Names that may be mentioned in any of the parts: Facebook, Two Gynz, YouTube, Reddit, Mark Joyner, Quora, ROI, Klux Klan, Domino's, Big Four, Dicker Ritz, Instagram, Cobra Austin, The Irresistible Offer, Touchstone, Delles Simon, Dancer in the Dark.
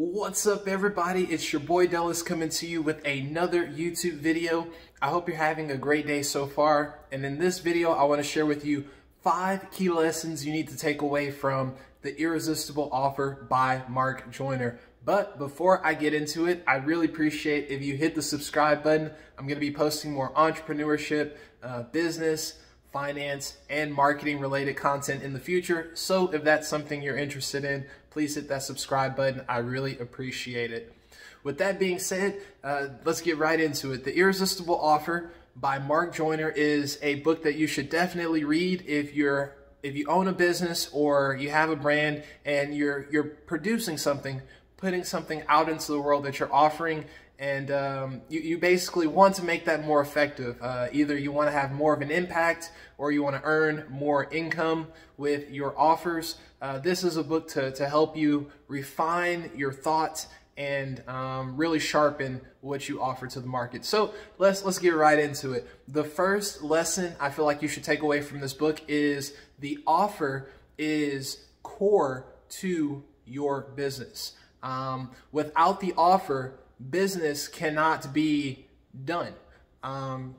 What's up everybody, it's your boy Dellis coming to you with another YouTube video. I hope you're having a great day so far, and in this video I want to share with you 5 key lessons you need to take away from The Irresistible Offer by Mark Joyner. But before I get into it, I really appreciate if you hit the subscribe button. I'm going to be posting more entrepreneurship, business, finance, and marketing related content in the future. So if that's something you're interested in, please hit that subscribe button. I really appreciate it. With that being said, let's get right into it. The Irresistible Offer by Mark Joyner is a book that you should definitely read if you own a business or you have a brand and you're producing something, putting something out into the world that you're offering. And you basically want to make that more effective. Either you want to have more of an impact or you want to earn more income with your offers. This is a book to help you refine your thoughts and really sharpen what you offer to the market. So let's get right into it. The first lesson I feel like you should take away from this book is the offer is core to your business. Without the offer, business cannot be done. And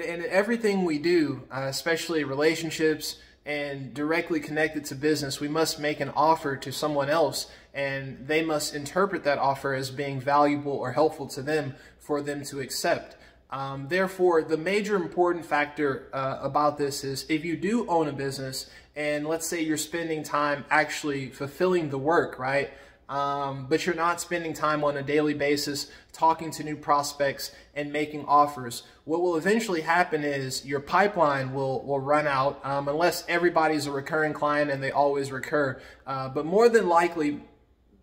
everything we do, especially relationships and directly connected to business, we must make an offer to someone else and they must interpret that offer as being valuable or helpful to them for them to accept. Therefore, the major important factor about this is if you do own a business and let's say you're spending time actually fulfilling the work, right? But you're not spending time on a daily basis talking to new prospects and making offers. What will eventually happen is your pipeline will run out unless everybody's a recurring client and they always recur. But more than likely,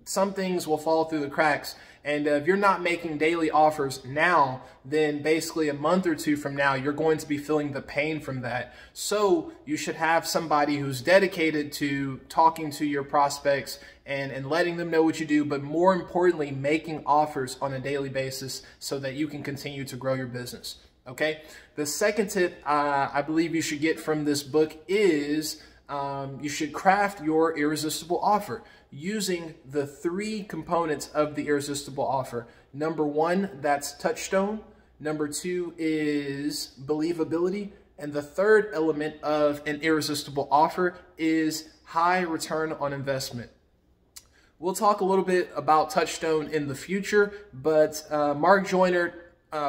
some things will fall through the cracks. And if you're not making daily offers now, then basically a month or two from now, you're going to be feeling the pain from that. So you should have somebody who's dedicated to talking to your prospects and letting them know what you do, but more importantly, making offers on a daily basis so that you can continue to grow your business. Okay. The second tip I believe you should get from this book is you should craft your irresistible offer using the 3 components of the irresistible offer. Number 1, that's touchstone. Number 2 is believability. And the third element of an irresistible offer is high return on investment. We'll talk a little bit about touchstone in the future, but Mark Joyner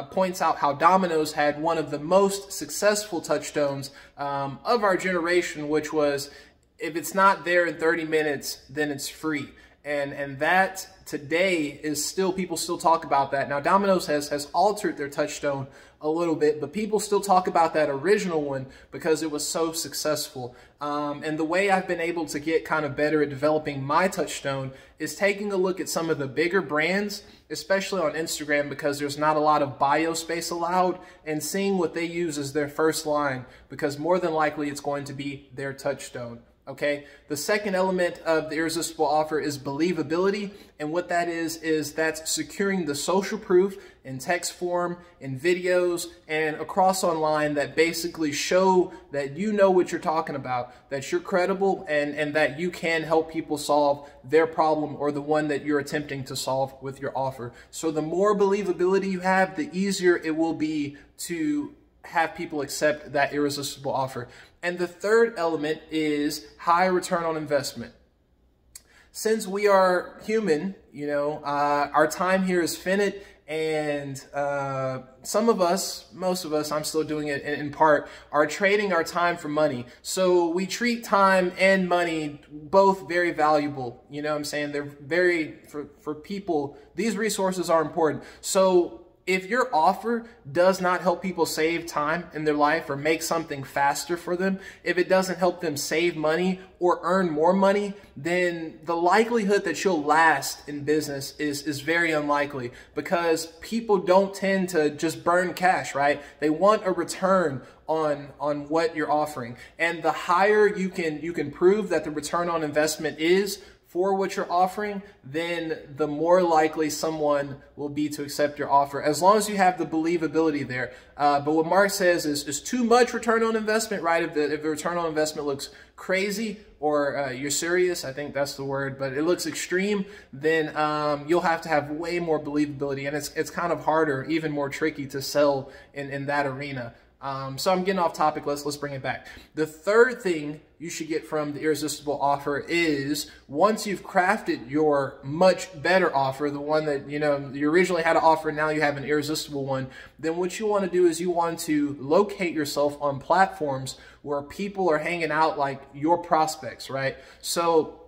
points out how Domino's had one of the most successful touchstones of our generation, which was, if it's not there in 30 minutes, then it's free. And that today is still, people still talk about that. Now Domino's has altered their touchstone a little bit, but people still talk about that original one because it was so successful. And the way I've been able to get kind of better at developing my touchstone is taking a look at some of the bigger brands, especially on Instagram, because there's not a lot of bio space allowed, and seeing what they use as their first line, because more than likely it's going to be their touchstone. Okay. The second element of the irresistible offer is believability. And what that is that's securing the social proof in text form, in videos, and across online that basically show that you know what you're talking about, that you're credible, and that you can help people solve their problem or the one that you're attempting to solve with your offer. So the more believability you have, the easier it will be to have people accept that irresistible offer. And the third element is high return on investment. Since we are human, you know, our time here is finite, and some of us, most of us, I'm still doing it in part, are trading our time for money. So we treat time and money both very valuable. You know what I'm saying? They're very, for people, these resources are important. So if your offer does not help people save time in their life or make something faster for them, if it doesn't help them save money or earn more money, then the likelihood that you'll last in business is very unlikely, because people don't tend to just burn cash, right? They want a return on what you're offering. And the higher you can prove that the return on investment is for what you're offering, then the more likely someone will be to accept your offer, as long as you have the believability there. But what Mark says is too much return on investment, right? If the return on investment looks crazy, or you're serious, I think that's the word, but it looks extreme, then you'll have to have way more believability, and it's kind of harder, even more tricky to sell in that arena. So I'm getting off topic. Let's bring it back. The third thing you should get from the irresistible offer is, once you've crafted your much better offer, the one that you originally had to offer, now you have an irresistible one, then what you want to do is you want to locate yourself on platforms where people are hanging out, like your prospects, right? So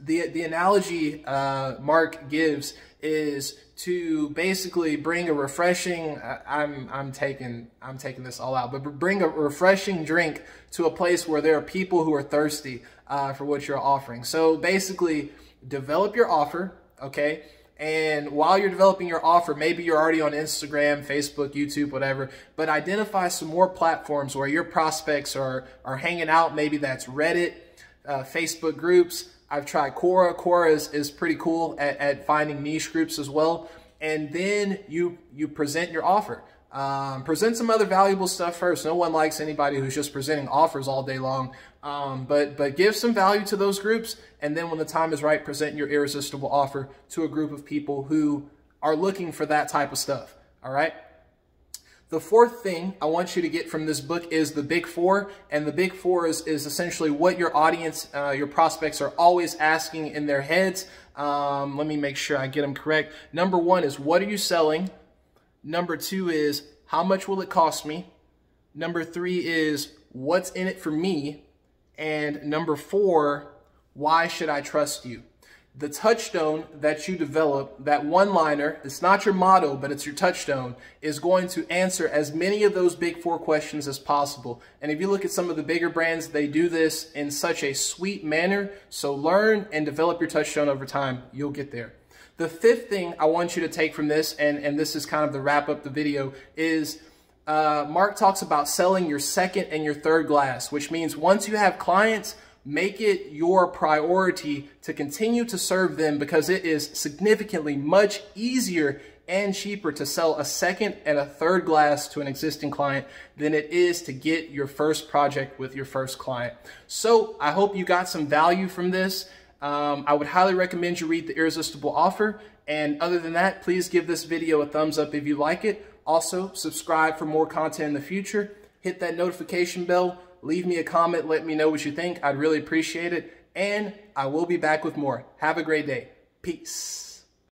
the analogy Mark gives is to basically bring a refreshing, I'm taking this all out, but bring a refreshing drink to a place where there are people who are thirsty for what you're offering. So basically develop your offer, okay? And while you're developing your offer, maybe you're already on Instagram, Facebook, YouTube, whatever, but identify some more platforms where your prospects are hanging out. Maybe that's Reddit, Facebook groups. I've tried Quora. Quora is pretty cool at finding niche groups as well. And then you present your offer. Present some other valuable stuff first. No one likes anybody who's just presenting offers all day long. But give some value to those groups. And then when the time is right, present your irresistible offer to a group of people who are looking for that type of stuff. All right. The fourth thing I want you to get from this book is the Big Four, and the Big Four is essentially what your audience, your prospects are always asking in their heads. Let me make sure I get them correct. Number one is, what are you selling? Number two is, how much will it cost me? Number three is, what's in it for me? And number four, why should I trust you? The touchstone that you develop, that one-liner, it's not your motto, but it's your touchstone, is going to answer as many of those Big Four questions as possible. And if you look at some of the bigger brands, they do this in such a sweet manner. So learn and develop your touchstone over time. You'll get there. The fifth thing I want you to take from this, and this is kind of the wrap up the video, is Mark talks about selling your second and your third glass, which means once you have clients, make it your priority to continue to serve them, because it is significantly much easier and cheaper to sell a second and a third glass to an existing client than it is to get your first project with your first client. So I hope you got some value from this. I would highly recommend you read The Irresistible Offer. And other than that, please give this video a thumbs up if you like it. Also, subscribe for more content in the future. Hit that notification bell. Leave me a comment. Let me know what you think. I'd really appreciate it. And I will be back with more. Have a great day. Peace.